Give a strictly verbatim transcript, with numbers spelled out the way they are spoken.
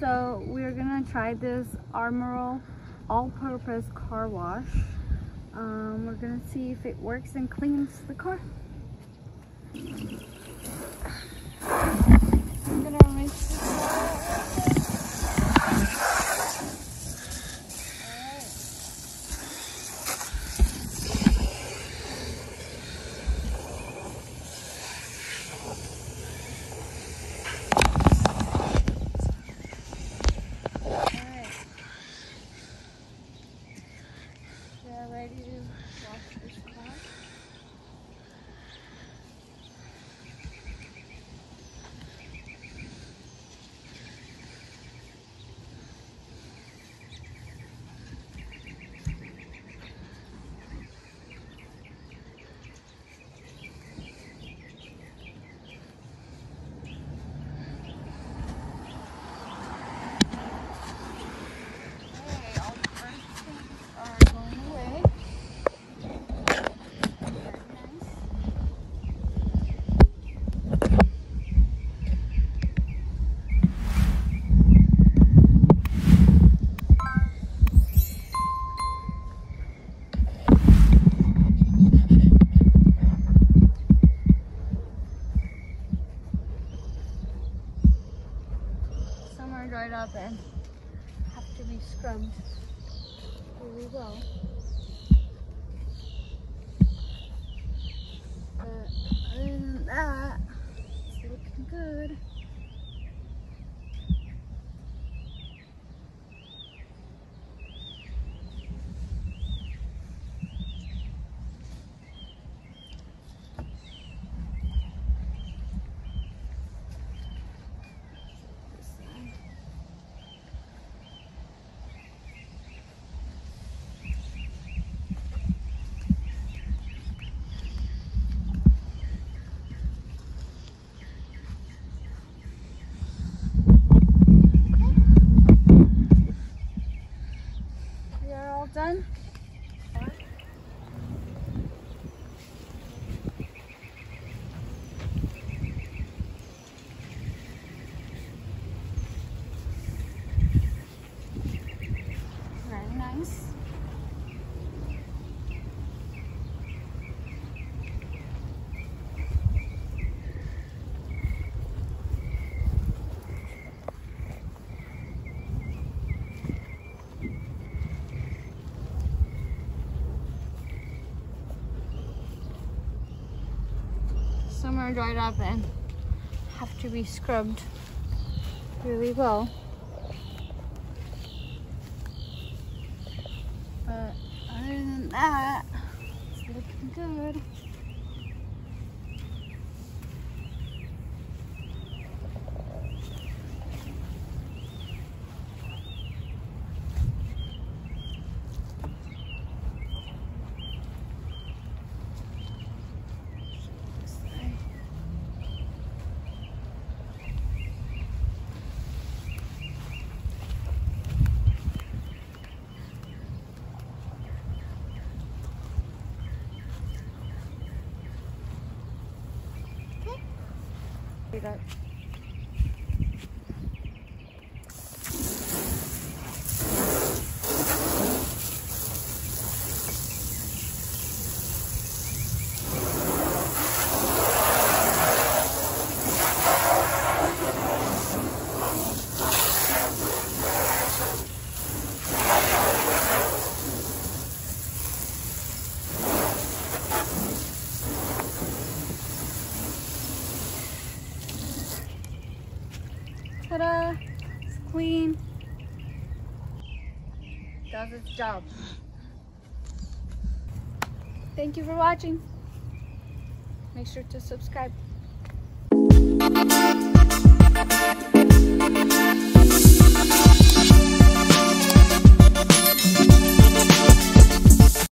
So we're gonna try this Armor All all-purpose car wash. Um, we're gonna see if it works and cleans the car. I'm gonna rinse this dried up and have to be scrubbed really well. But other than that, it's looking good. Done? Very nice. Some are dried up and have to be scrubbed really well. But other than that, it's looking good. That Ta-da! It's clean. Does its job. Thank you for watching. Make sure to subscribe.